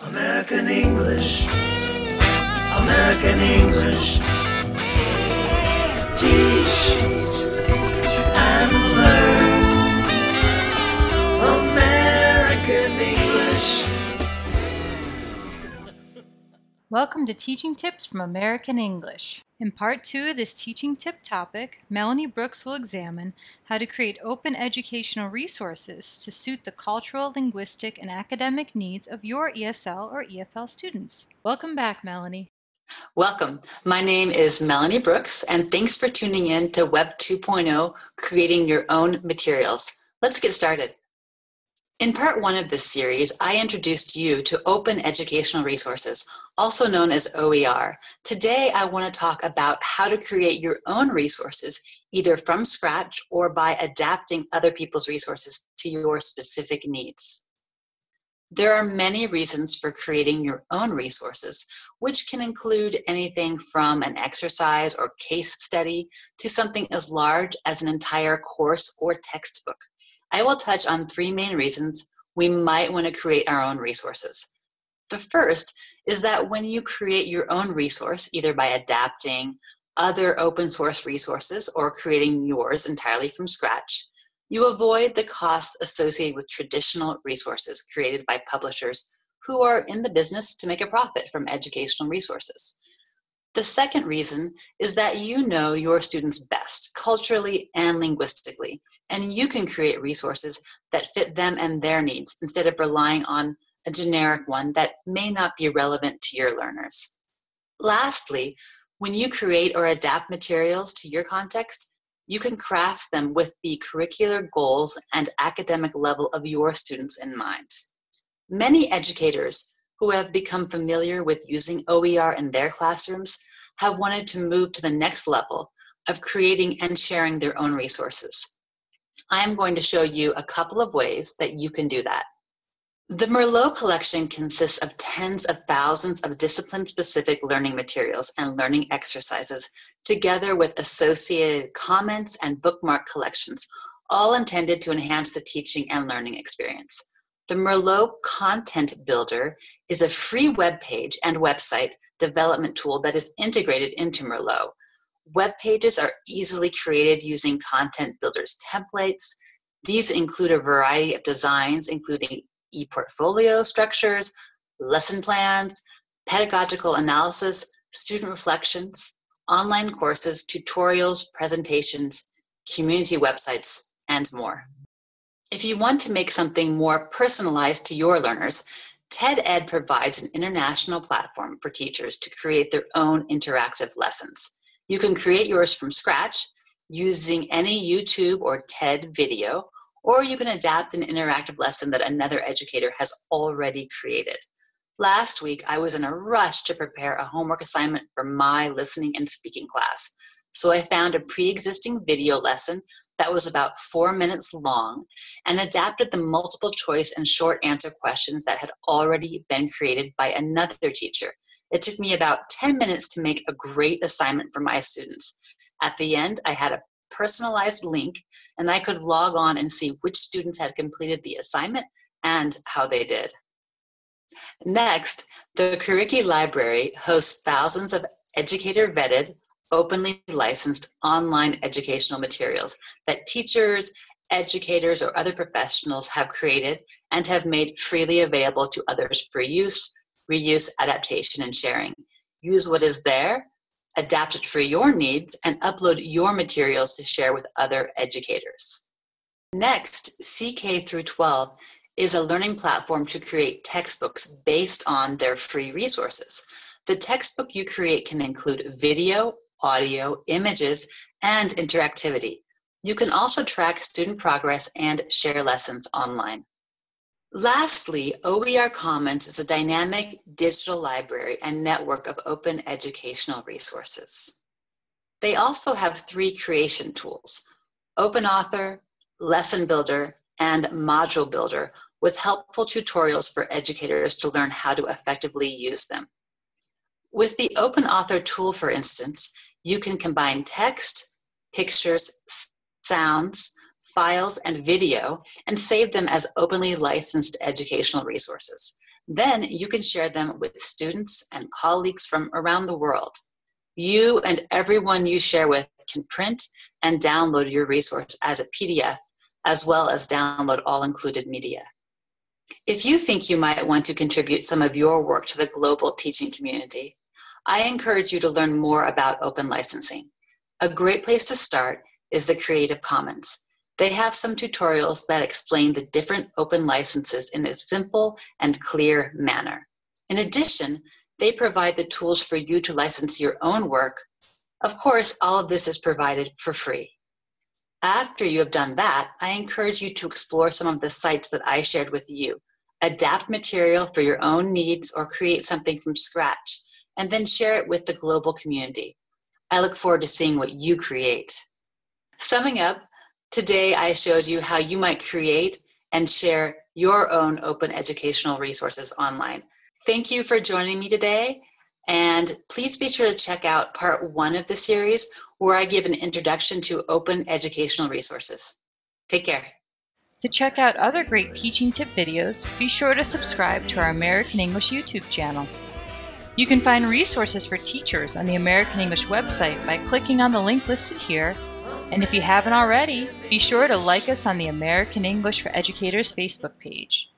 American English. American English. Teach and learn American English. Welcome to Teaching Tips from American English. In Part 2 of this teaching tip topic, Melanie Brooks will examine how to create open educational resources to suit the cultural, linguistic, and academic needs of your ESL or EFL students. Welcome back, Melanie. Welcome. My name is Melanie Brooks, and thanks for tuning in to Web 2.0, Creating Your Own Materials. Let's get started. In Part 1 of this series, I introduced you to Open Educational Resources, also known as OER. Today, I want to talk about how to create your own resources, either from scratch or by adapting other people's resources to your specific needs. There are many reasons for creating your own resources, which can include anything from an exercise or case study to something as large as an entire course or textbook. I will touch on three main reasons we might want to create our own resources. The first is that when you create your own resource, either by adapting other open source resources or creating yours entirely from scratch, you avoid the costs associated with traditional resources created by publishers who are in the business to make a profit from educational resources. The second reason is that you know your students best, culturally and linguistically, and you can create resources that fit them and their needs instead of relying on a generic one that may not be relevant to your learners. Lastly, when you create or adapt materials to your context, you can craft them with the curricular goals and academic level of your students in mind. Many educators who have become familiar with using OER in their classrooms have wanted to move to the next level of creating and sharing their own resources. I am going to show you a couple of ways that you can do that. The Merlot collection consists of tens of thousands of discipline-specific learning materials and learning exercises, together with associated comments and bookmark collections, all intended to enhance the teaching and learning experience. The Merlot Content Builder is a free web page and website development tool that is integrated into Merlot. Web pages are easily created using Content Builder's templates. These include a variety of designs, including e-portfolio structures, lesson plans, pedagogical analysis, student reflections, online courses, tutorials, presentations, community websites, and more. If you want to make something more personalized to your learners, TED-Ed provides an international platform for teachers to create their own interactive lessons. You can create yours from scratch using any YouTube or TED video, or you can adapt an interactive lesson that another educator has already created. Last week, I was in a rush to prepare a homework assignment for my listening and speaking class. So I found a pre-existing video lesson that was about 4 minutes long and adapted the multiple choice and short answer questions that had already been created by another teacher. It took me about 10 minutes to make a great assignment for my students. At the end, I had a personalized link and I could log on and see which students had completed the assignment and how they did. Next, the Curriki library hosts thousands of educator-vetted, openly licensed online educational materials that teachers, educators, or other professionals have created and have made freely available to others for use, reuse, adaptation, and sharing. Use what is there, adapt it for your needs, and upload your materials to share with other educators. Next, CK-12 is a learning platform to create textbooks based on their free resources. The textbook you create can include video, audio, images, and interactivity. You can also track student progress and share lessons online. Lastly, OER Commons is a dynamic digital library and network of open educational resources. They also have three creation tools: Open Author, Lesson Builder, and Module Builder, with helpful tutorials for educators to learn how to effectively use them. With the Open Author tool, for instance, you can combine text, pictures, sounds, files, and video, and save them as openly licensed educational resources. Then you can share them with students and colleagues from around the world. You and everyone you share with can print and download your resource as a PDF, as well as download all included media. If you think you might want to contribute some of your work to the global teaching community, I encourage you to learn more about open licensing. A great place to start is the Creative Commons. They have some tutorials that explain the different open licenses in a simple and clear manner. In addition, they provide the tools for you to license your own work. Of course, all of this is provided for free. After you have done that, I encourage you to explore some of the sites that I shared with you. Adapt material for your own needs or create something from scratch, and then share it with the global community. I look forward to seeing what you create. Summing up, today I showed you how you might create and share your own open educational resources online. Thank you for joining me today, and please be sure to check out part 1 of the series where I give an introduction to open educational resources. Take care. To check out other great teaching tip videos, be sure to subscribe to our American English YouTube channel. You can find resources for teachers on the American English website by clicking on the link listed here, and if you haven't already, be sure to like us on the American English for Educators Facebook page.